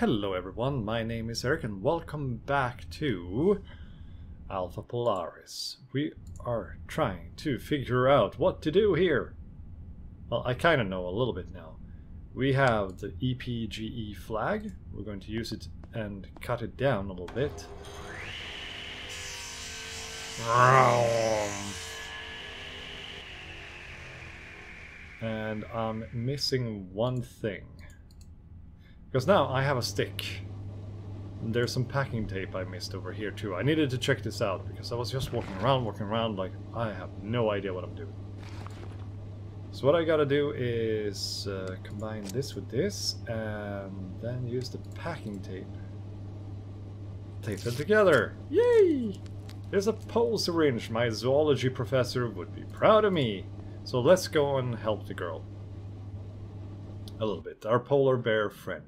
Hello everyone, my name is Eric and welcome back to Alpha Polaris. We are trying to figure out what to do here. Well, I kind of know a little bit now. We have the EPGE flag. We're going to use it and cut it down a little bit. And I'm missing one thing. Because now I have a stick. And there's some packing tape I missed over here too. I needed to check this out because I was just walking around like I have no idea what I'm doing. So what I gotta do is combine this with this and then use the packing tape. Tape them together! Yay! There's a pole syringe. My zoology professor would be proud of me. So let's go and help the girl. A little bit. Our polar bear friend.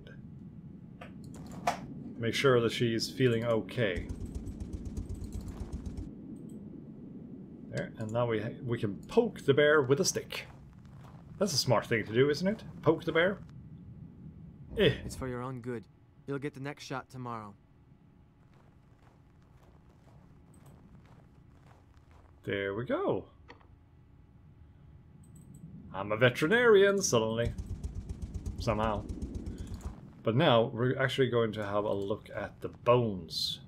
Make sure that she's feeling okay. There, and now we can poke the bear with a stick. That's a smart thing to do, isn't it? Poke the bear. Eh. It's for your own good. You'll get the next shot tomorrow. There we go. I'm a veterinarian suddenly. Somehow. But now we're actually going to have a look at the bones.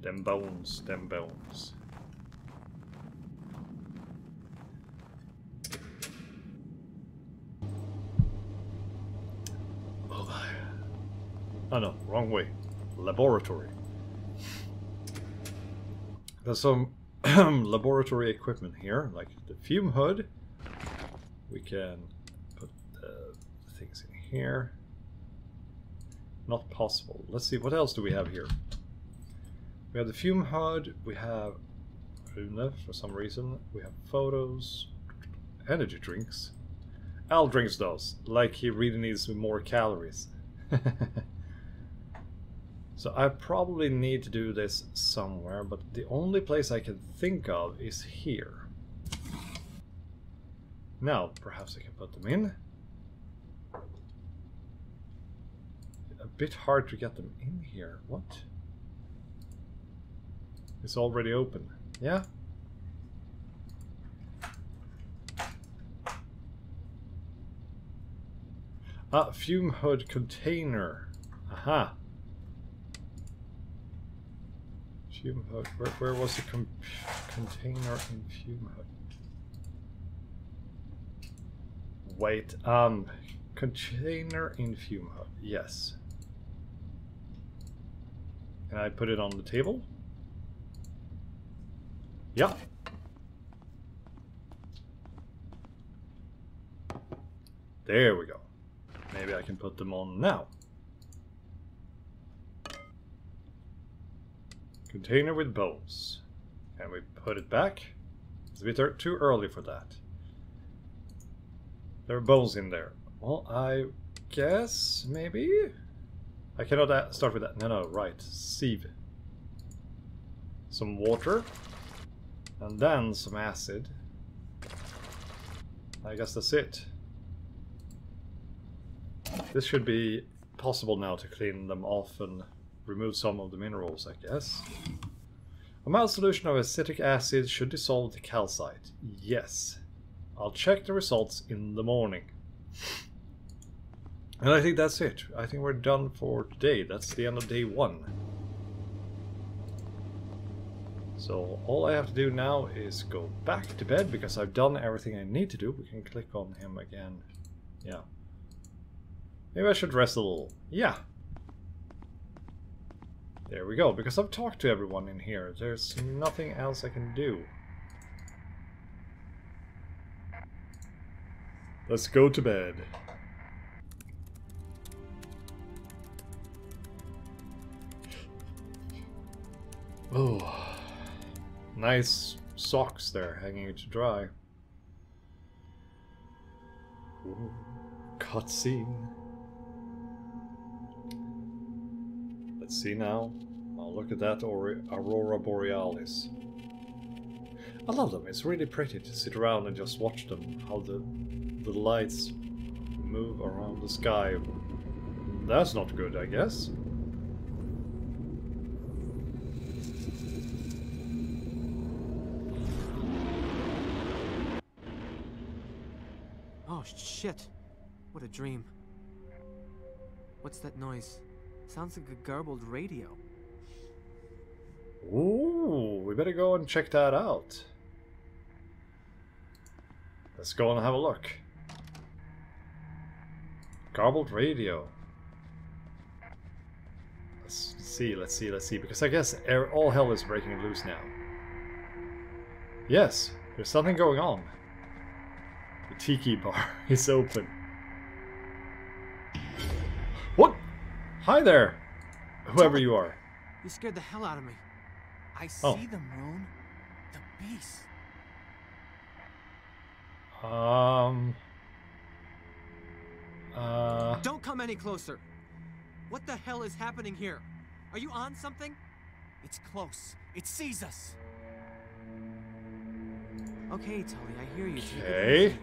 Them bones. Oh no, wrong way. Laboratory. There's some laboratory equipment here, like the fume hood. We can put the things in here. Not possible. Let's see, what else do we have here? We have the fume hood, we have Rune for some reason, we have photos, energy drinks. Al drinks those, like he really needs more calories. So I probably need to do this somewhere, but the only place I can think of is here. Now, perhaps I can put them in. A bit hard to get them in here. What? It's already open. Yeah? Ah, fume hood container. Aha. Fume hood. Where was the container in fume hood? Wait, container in fume hood. Yes. Can I put it on the table? Yeah. There we go. Maybe I can put them on now. Container with bones. Can we put it back? It's a bit too early for that. There are bones in there. Well, I guess maybe? I cannot start with that. No, right. Sieve. Some water. And then some acid. I guess that's it. This should be possible now to clean them off and remove some of the minerals, I guess. A mild solution of acetic acid should dissolve the calcite. Yes. I'll check the results in the morning. And I think that's it. I think we're done for today. That's the end of day one. So all I have to do now is go back to bed because I've done everything I need to do. We can click on him again. Yeah. Maybe I should rest a little. Yeah. There we go. Because I've talked to everyone in here. There's nothing else I can do. Let's go to bed. Oh, nice socks there hanging to dry. Ooh, cutscene. Let's see now. Oh, look at that Aurora Borealis. I love them. It's really pretty to sit around and just watch them. How the lights move around the sky. That's not good, I guess. Oh, shit. What a dream. What's that noise? Sounds like a garbled radio. Ooh, we better go and check that out. Let's go and have a look. Garbled radio. Let's see, let's see, let's see. Because I guess all hell is breaking loose now. Yes, there's something going on. The tiki bar is open. What? Hi there, whoever you are. You scared the hell out of me. I see them, Rune. The beast. Don't come any closer. What the hell is happening here? Are you on something? It's close. It sees us. Okay, Tully, I hear you. Okay.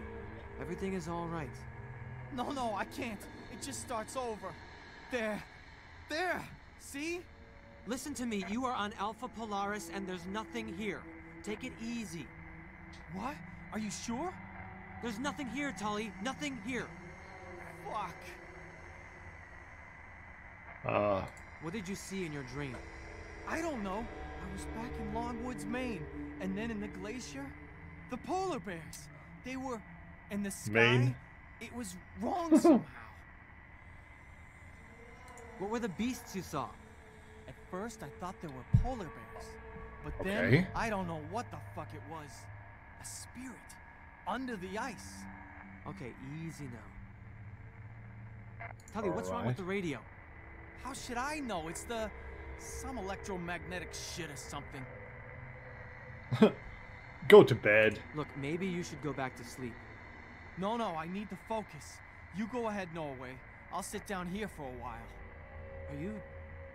Everything is all right. No, no, I can't. It just starts over. There. There. See? Listen to me. You are on Alpha Polaris and there's nothing here. Take it easy. What? Are you sure? There's nothing here, Tully. Nothing here. Fuck. What did you see in your dream? I don't know. I was back in Longwoods, Maine. And then in the glacier, the polar bears. They were in the sky. Maine. It was wrong somehow. What were the beasts you saw? At first, I thought there were polar bears. But then, I don't know what the fuck it was. A spirit. Under the ice. Okay, easy now. Tully, what's wrong with the radio? How should I know? It's the... some electromagnetic shit or something. Go to bed. Look, maybe you should go back to sleep. No, no, I need to focus. You go ahead, Norway. I'll sit down here for a while. Are you...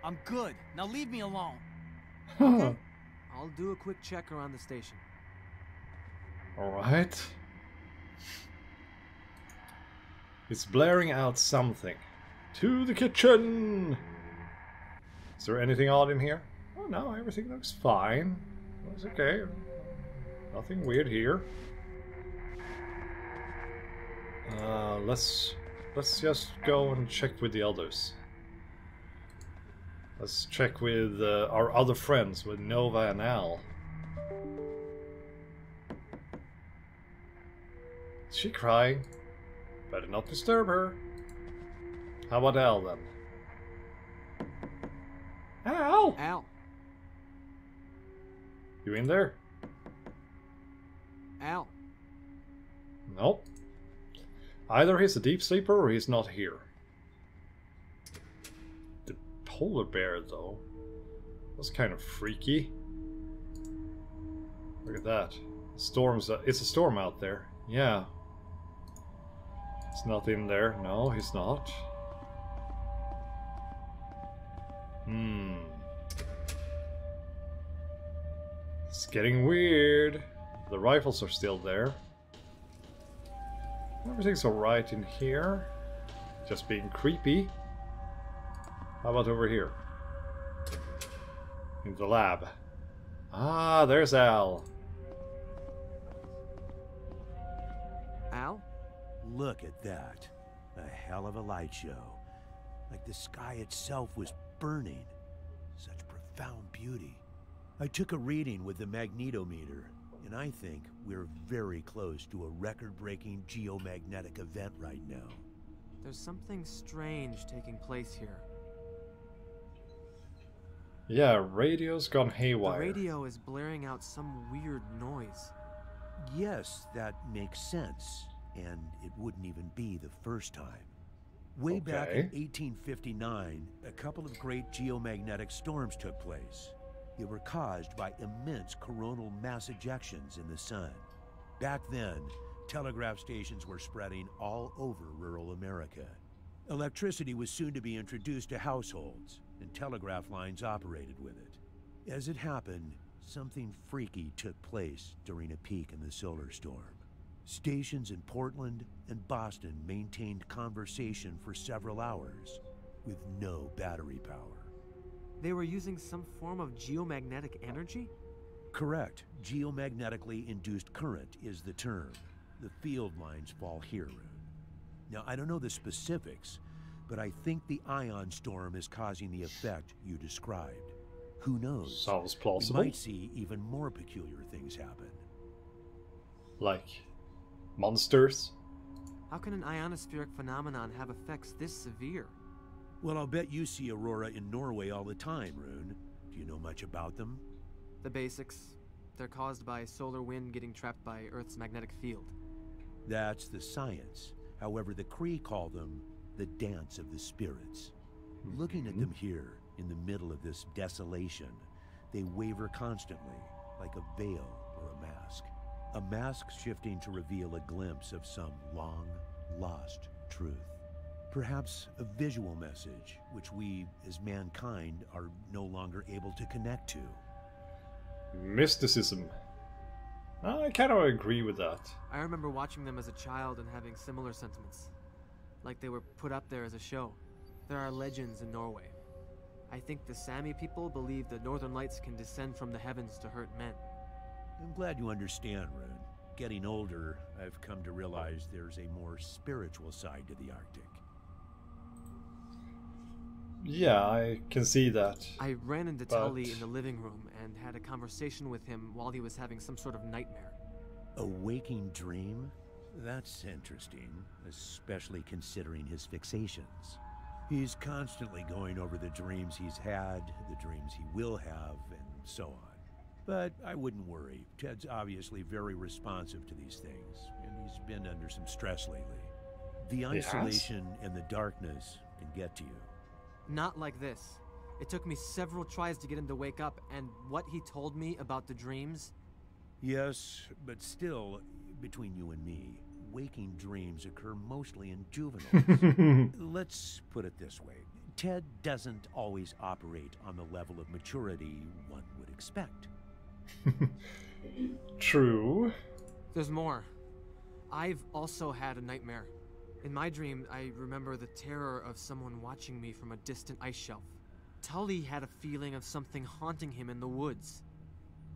I'm good. Now leave me alone. Okay. I'll do a quick check around the station. Alright. It's blaring out something. To the kitchen! Is there anything odd in here? Oh no, everything looks fine. It's okay. Nothing weird here. Let's just go and check with the others. Let's check with our other friends, with Nova and Al. Is she crying? Better not disturb her. How about Al then? Al! Al! You in there? Al. Nope. Either he's a deep sleeper or he's not here. The polar bear though. That's kind of freaky. Look at that. Storms. It's a storm out there. Yeah. He's not in there. No, he's not. Hmm. It's getting weird. The rifles are still there. Everything's alright in here. Just being creepy. How about over here? In the lab. Ah, there's Al. Al? Look at that. A hell of a light show. Like the sky itself was burning. Such profound beauty. I took a reading with the magnetometer, and I think we're very close to a record-breaking geomagnetic event right now. There's something strange taking place here. Yeah, radio's gone haywire. The radio is blaring out some weird noise. Yes, that makes sense, and it wouldn't even be the first time. Way back in 1859, a couple of great geomagnetic storms took place. They were caused by immense coronal mass ejections in the sun. Back then, telegraph stations were spreading all over rural America. Electricity was soon to be introduced to households, and telegraph lines operated with it. As it happened, something freaky took place during a peak in the solar storm. Stations in Portland and Boston maintained conversation for several hours, with no battery power. They were using some form of geomagnetic energy? Correct. Geomagnetically induced current is the term. The field lines fall here, Rune. Now, I don't know the specifics, but I think the ion storm is causing the effect you described. Who knows? Sounds plausible. We might see even more peculiar things happen. Like monsters? How can an ionospheric phenomenon have effects this severe? Well, I'll bet you see aurora in Norway all the time, Rune. Do you know much about them? The basics. They're caused by solar wind getting trapped by Earth's magnetic field. That's the science. However, the Cree call them the dance of the spirits. Mm-hmm. Looking at them here, in the middle of this desolation, they waver constantly, like a veil or a mask. A mask shifting to reveal a glimpse of some long-lost truth. Perhaps a visual message, which we, as mankind, are no longer able to connect to. Mysticism. I kind of agree with that. I remember watching them as a child and having similar sentiments. Like they were put up there as a show. There are legends in Norway. I think the Sami people believe the northern lights can descend from the heavens to hurt men. I'm glad you understand, Rune. Getting older, I've come to realize there's a more spiritual side to the Arctic. Yeah, I can see that. I ran into Tully in the living room and had a conversation with him while he was having some sort of nightmare. A waking dream? That's interesting, especially considering his fixations. He's constantly going over the dreams he's had, the dreams he will have, and so on. But I wouldn't worry. Ted's obviously very responsive to these things, and he's been under some stress lately. The isolation and the darkness can get to you. Not like this. It took me several tries to get him to wake up, and what he told me about the dreams... Yes, but still, between you and me, waking dreams occur mostly in juveniles. Let's put it this way. Ted doesn't always operate on the level of maturity one would expect. True. There's more. I've also had a nightmare. In my dream, I remember the terror of someone watching me from a distant ice shelf. Tully had a feeling of something haunting him in the woods.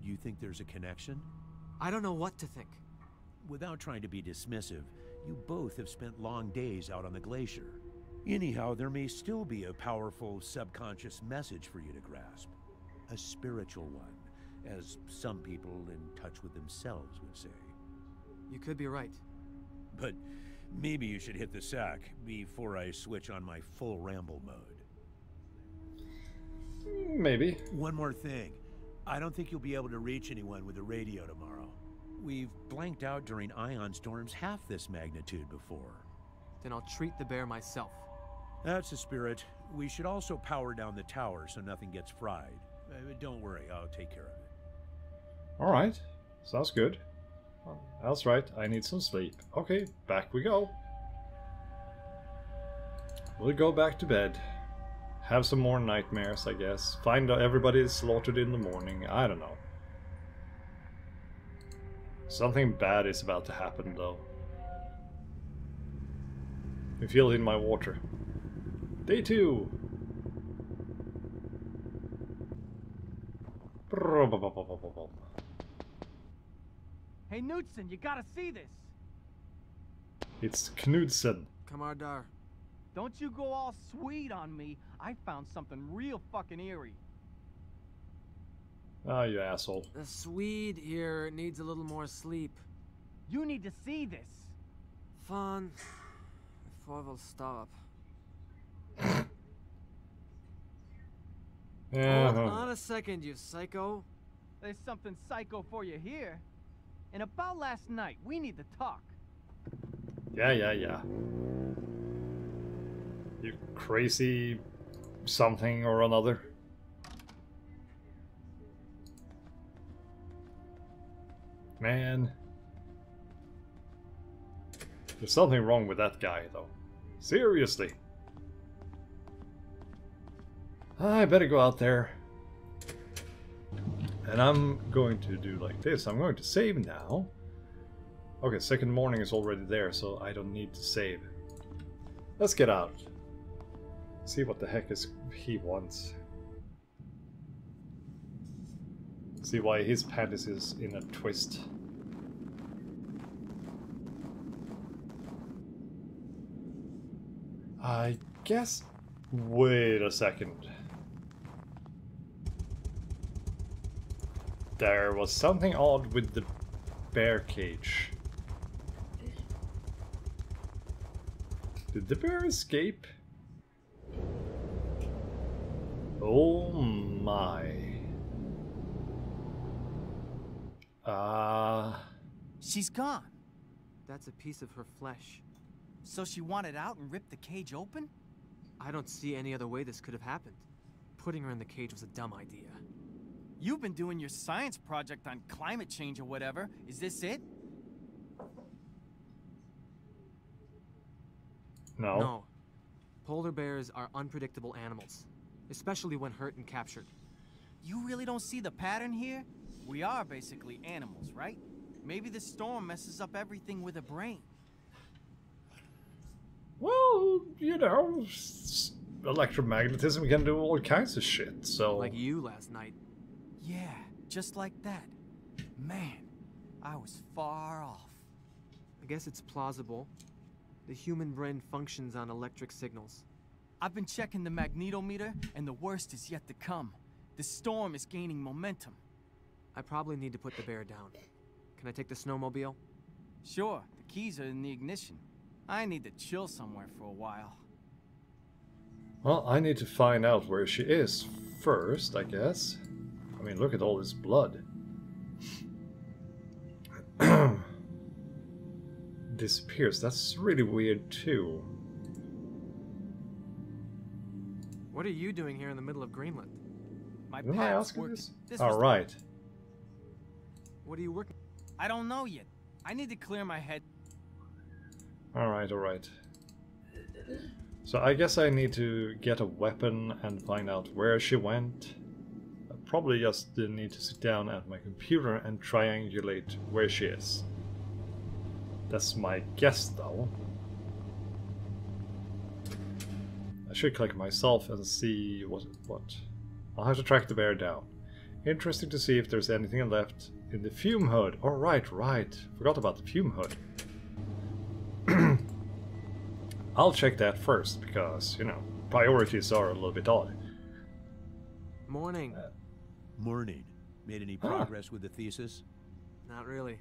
You think there's a connection? I don't know what to think. Without trying to be dismissive, you both have spent long days out on the glacier. Anyhow, there may still be a powerful subconscious message for you to grasp. A spiritual one, as some people in touch with themselves would say. You could be right. But... maybe you should hit the sack before I switch on my full ramble mode. Maybe. One more thing. I don't think you'll be able to reach anyone with the radio tomorrow. We've blanked out during ion storms half this magnitude before. Then I'll treat the bear myself. That's the spirit. We should also power down the tower so nothing gets fried. Don't worry, I'll take care of it. All right. Sounds good. That's right, I need some sleep. Okay, back we go. We'll go back to bed. Have some more nightmares, I guess. Find out everybody's slaughtered in the morning. I don't know. Something bad is about to happen, though. I feel it in my water. Day 2! Hey, Knudsen, you gotta see this! It's Knudsen. Kamardar. Don't you go all sweet on me. I found something real fucking eerie. Ah, you asshole. The Swede here needs a little more sleep. You need to see this. Fun. Before we'll stop. Yeah, Hold on a second, you psycho. There's something psycho for you here. And about last night, we need to talk. Yeah. You crazy something or another. Man. There's something wrong with that guy, though. Seriously. I better go out there. And I'm going to do like this. I'm going to save now. Okay, second morning is already there, so I don't need to save. Let's get out. See what the heck is he wants. See why his penis is in a twist. I guess... Wait a second. There was something odd with the bear cage. Did the bear escape? Oh my. She's gone. That's a piece of her flesh. So she wanted out and ripped the cage open? I don't see any other way this could have happened. Putting her in the cage was a dumb idea. You've been doing your science project on climate change or whatever. Is this it? No. No. Polar bears are unpredictable animals, especially when hurt and captured. You really don't see the pattern here? We are basically animals, right? Maybe the storm messes up everything with a brain. Well, you know, electromagnetism can do all kinds of shit, so... Like you last night. Yeah, just like that. Man, I was far off. I guess it's plausible. The human brain functions on electric signals. I've been checking the magnetometer, and the worst is yet to come. The storm is gaining momentum. I probably need to put the bear down. Can I take the snowmobile? Sure, the keys are in the ignition. I need to chill somewhere for a while. Well, I need to find out where she is first, I guess. I mean, look at all this blood. Disappears. That's really weird, too. What are you doing here in the middle of Greenland? My pals working. This all right. What are you working? I don't know yet. I need to clear my head. Alright, alright. So I guess I need to get a weapon and find out where she went. I probably just need to sit down at my computer and triangulate where she is. That's my guess, though. I should click myself and see what. I'll have to track the bear down. Interesting to see if there's anything left in the fume hood. Alright, right. Forgot about the fume hood. I'll check that first, because, you know, priorities are a little bit odd. Morning. Morning. Made any progress with the thesis? Not really.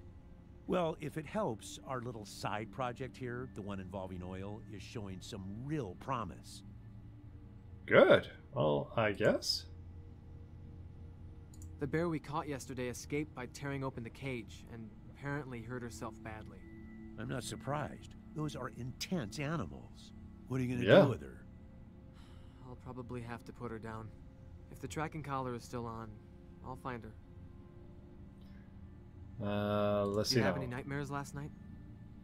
Well, if it helps, our little side project here, the one involving oil, is showing some real promise. Good. Well, I guess. The bear we caught yesterday escaped by tearing open the cage, and apparently hurt herself badly. I'm not surprised. Those are intense animals. What are you going to do with her? I'll probably have to put her down. If the tracking collar is still on, I'll find her. Let's see. Did you have any nightmares last night?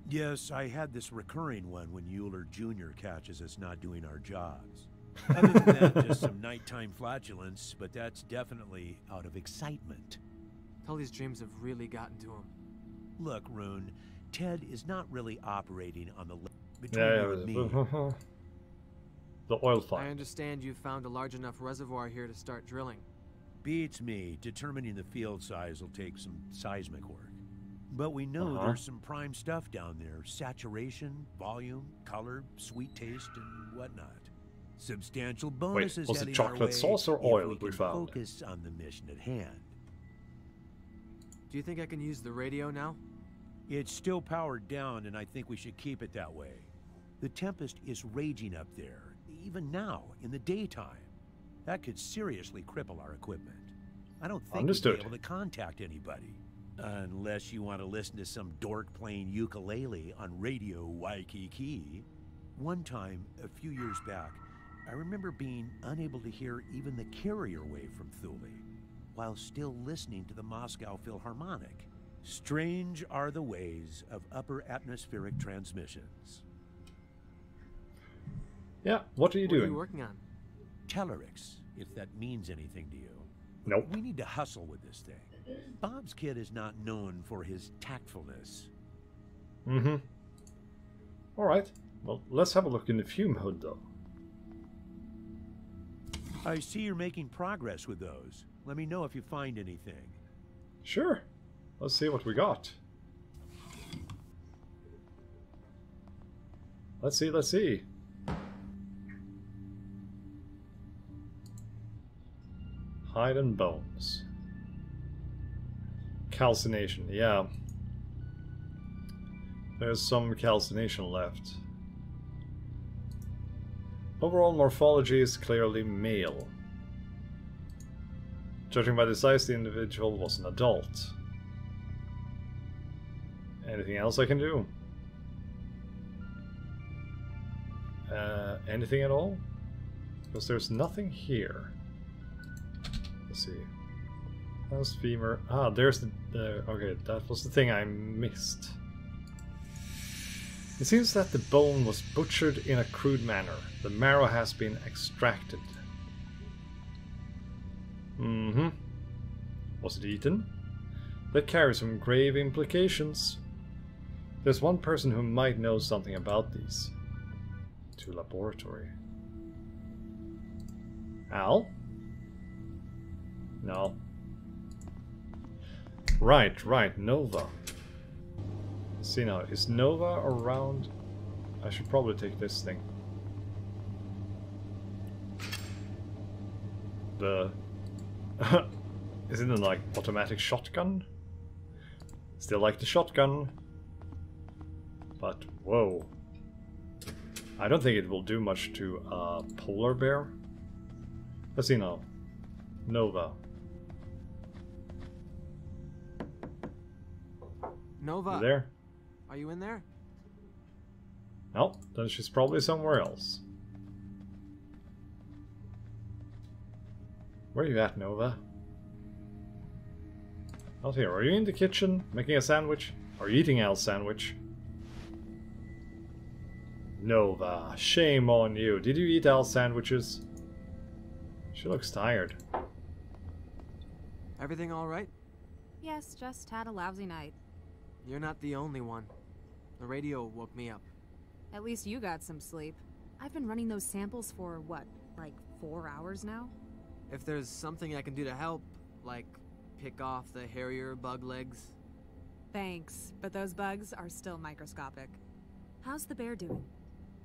Yes, I had this recurring one when Euler Jr. catches us not doing our jobs. Other than that, just some nighttime flatulence, but that's definitely out of excitement. Tully's dreams have really gotten to him. Look, Rune. Ted is not really operating on the between the oil fire. I understand you found a large enough reservoir here to start drilling. Beats me. Determining the field size will take some seismic work. But we know there's some prime stuff down there. Saturation, volume, color, sweet taste, and whatnot. Substantial bonuses. Wait, was it chocolate sauce or oil we found? Focus on the mission at hand. Do you think I can use the radio now? It's still powered down, and I think we should keep it that way. The tempest is raging up there, even now, in the daytime. That could seriously cripple our equipment. I don't think we'll be able to contact anybody. Unless you want to listen to some dork playing ukulele on Radio Waikiki. One time, a few years back, I remember being unable to hear even the carrier wave from Thule, while still listening to the Moscow Philharmonic. Strange are the ways of upper atmospheric transmissions. Yeah, what are you doing? What are you working on? Kellerix, if that means anything to you. Nope. We need to hustle with this thing. Bob's kid is not known for his tactfulness. Mm-hmm. All right. Well, let's have a look in the fume hood, though. I see you're making progress with those. Let me know if you find anything. Sure. Let's see what we got. Let's see, let's see. Hide and bones. Calcination, yeah. There's some calcination left. Overall morphology is clearly male. Judging by the size, the individual was an adult. Anything else I can do? Anything at all? Because there's nothing here. Let's see. How's femur? Ah, there's the... okay, that was the thing I missed. It seems that the bone was butchered in a crude manner. The marrow has been extracted. Mm-hmm. Was it eaten? That carries some grave implications. There's one person who might know something about these. To laboratory. Al? No. Right, Nova. Let's see now, is Nova around? I should probably take this thing. The... Isn't it like automatic shotgun? Still like the shotgun. But, whoa. I don't think it will do much to a polar bear. Let's see now. Nova. Nova. There. Are you in there? No, then she's probably somewhere else. Where are you at, Nova? Out here. Are you in the kitchen making a sandwich? Are you eating Al's sandwich? Nova, shame on you. Did you eat Al's sandwiches? She looks tired. Everything all right? Yes, just had a lousy night. You're not the only one. The radio woke me up. At least you got some sleep. I've been running those samples for, what, like 4 hours now? If there's something I can do to help, like pick off the Harrier bug legs. Thanks, but those bugs are still microscopic. How's the bear doing?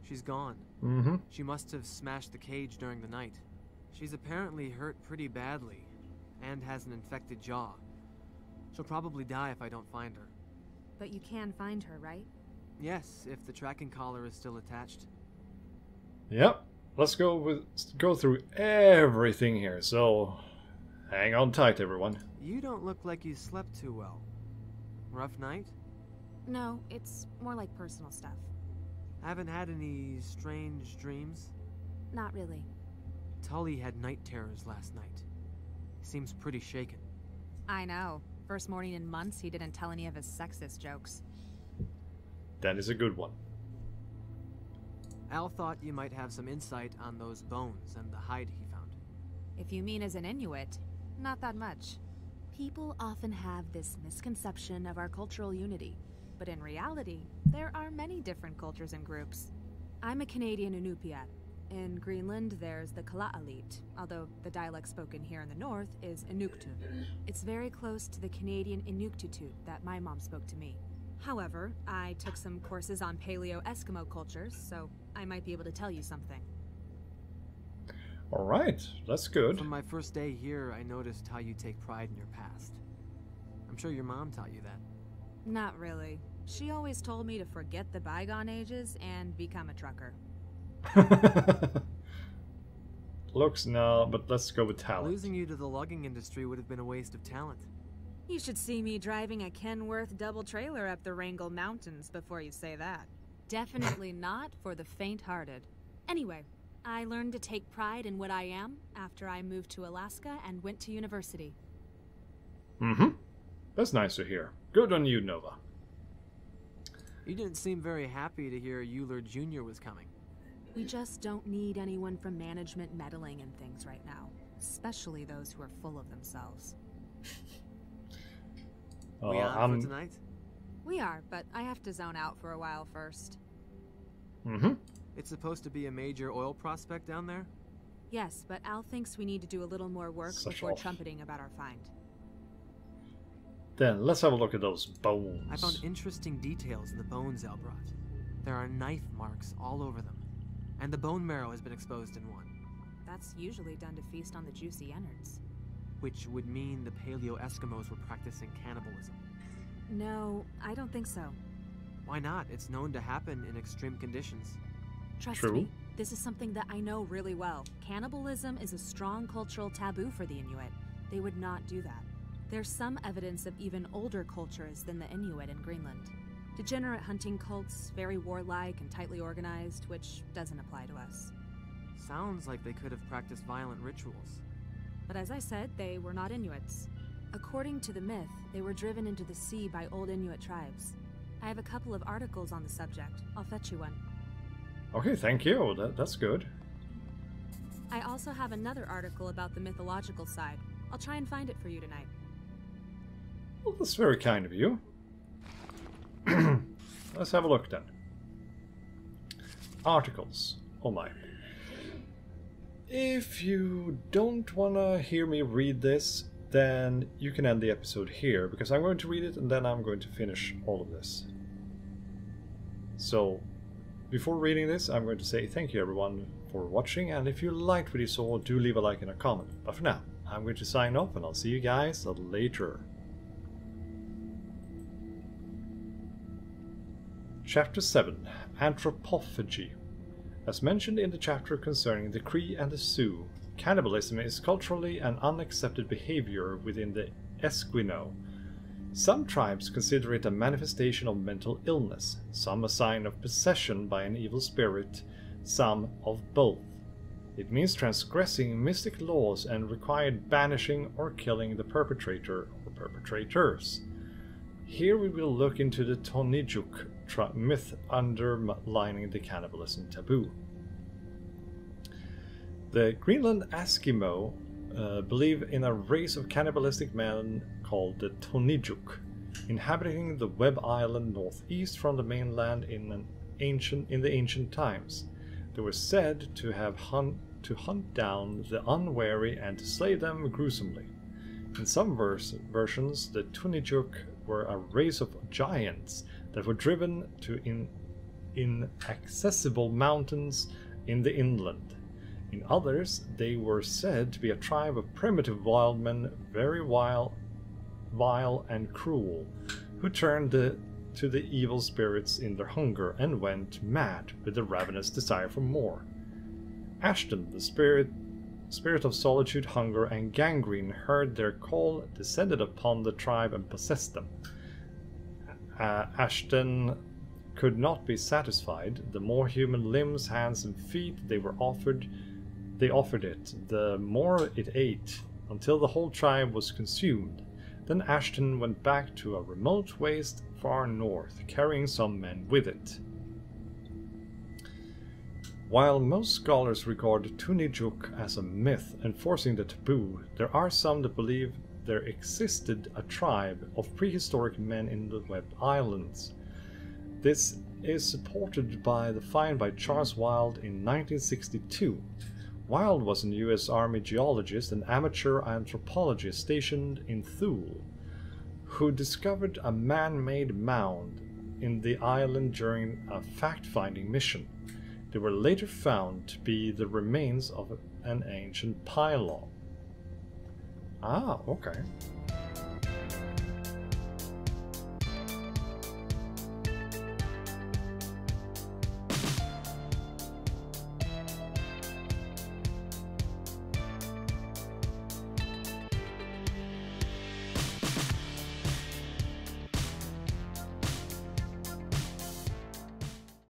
She's gone. Mm-hmm. She must have smashed the cage during the night. She's apparently hurt pretty badly, and has an infected jaw. She'll probably die if I don't find her. But you can find her, right? Yes, if the tracking collar is still attached. Yep. Let's go through everything here, so hang on tight, everyone. You don't look like you slept too well. Rough night? No, it's more like personal stuff. Haven't had any strange dreams? Not really. Tully had night terrors last night. Seems pretty shaken. I know. First morning in months, he didn't tell any of his sexist jokes. That is a good one. Al thought you might have some insight on those bones and the hide he found. If you mean as an Inuit, not that much. People often have this misconception of our cultural unity, but in reality, there are many different cultures and groups. I'm a Canadian Inupiat. In Greenland, there's the Kalaallit, although the dialect spoken here in the north is Inuktitut. It's very close to the Canadian Inuktitut that my mom spoke to me. However, I took some courses on Paleo Eskimo cultures, so I might be able to tell you something. All right, that's good. From my first day here, I noticed how you take pride in your past. I'm sure your mom taught you that. Not really. She always told me to forget the bygone ages and become a trucker. Looks no, but let's go with talent. Losing you to the logging industry would have been a waste of talent. You should see me driving a Kenworth double trailer up the Wrangell Mountains before you say that. Definitely not for the faint-hearted. Anyway, I learned to take pride in what I am after I moved to Alaska and went to university. Mm-hmm. That's nice to hear. Good on you, Nova. You didn't seem very happy to hear Euler Jr. was coming. We just don't need anyone from management meddling in things right now, especially those who are full of themselves. We are for tonight? We are, but I have to zone out for a while first. Mm-hmm. It's supposed to be a major oil prospect down there? Yes, but Al thinks we need to do a little more work before trumpeting about our find. Then let's have a look at those bones. I found interesting details in the bones Al brought. There are knife marks all over them, and the bone marrow has been exposed in one. That's usually done to feast on the juicy innards. Which would mean the Paleo Eskimos were practicing cannibalism. No, I don't think so. Why not? It's known to happen in extreme conditions. Trust me, this is something that I know really well. Cannibalism is a strong cultural taboo for the Inuit. They would not do that. There's some evidence of even older cultures than the Inuit in Greenland. Degenerate hunting cults, very warlike and tightly organized, which doesn't apply to us. Sounds like they could have practiced violent rituals. But as I said, they were not Inuits. According to the myth, they were driven into the sea by old Inuit tribes. I have a couple of articles on the subject. I'll fetch you one. Okay, thank you. That's good. I also have another article about the mythological side. I'll try and find it for you tonight. Well, that's very kind of you. Let's have a look then. Articles. Oh my. If you don't want to hear me read this, then you can end the episode here, because I'm going to read it and then I'm going to finish all of this. So, before reading this, I'm going to say thank you everyone for watching, and if you liked what you saw, do leave a like and a comment. But for now, I'm going to sign off and I'll see you guys later. Chapter 7, Anthropophagy. As mentioned in the chapter concerning the Cree and the Sioux, cannibalism is culturally an unaccepted behavior within the Esquimo. Some tribes consider it a manifestation of mental illness, some a sign of possession by an evil spirit, some of both. It means transgressing mystic laws and required banishing or killing the perpetrator or perpetrators. Here we will look into the Tunijuk myth underlining the cannibalism taboo. The Greenland Eskimo believe in a race of cannibalistic men called the Tunijuk, inhabiting the Webb Island northeast from the mainland in the ancient times. They were said to hunt down the unwary and to slay them gruesomely. In some versions, the Tunijuk were a race of giants that were driven to inaccessible mountains in the inland. In others, they were said to be a tribe of primitive wild men, very vile and cruel, who turned to the evil spirits in their hunger and went mad with the ravenous desire for more. Ashton, the spirit of solitude, hunger, and gangrene, heard their call, descended upon the tribe, and possessed them. Ashton could not be satisfied. The more human limbs, hands, and feet they were offered, the more it ate, until the whole tribe was consumed. Then Ashton went back to a remote waste far north, carrying some men with it. While most scholars regard Tunijuk as a myth enforcing the taboo, there are some that believe there existed a tribe of prehistoric men in the Webb Islands. This is supported by the find by Charles Wilde in 1962. Wilde was a US Army geologist and amateur anthropologist stationed in Thule, who discovered a man-made mound in the island during a fact-finding mission. They were later found to be the remains of an ancient pylon. Ah, okay.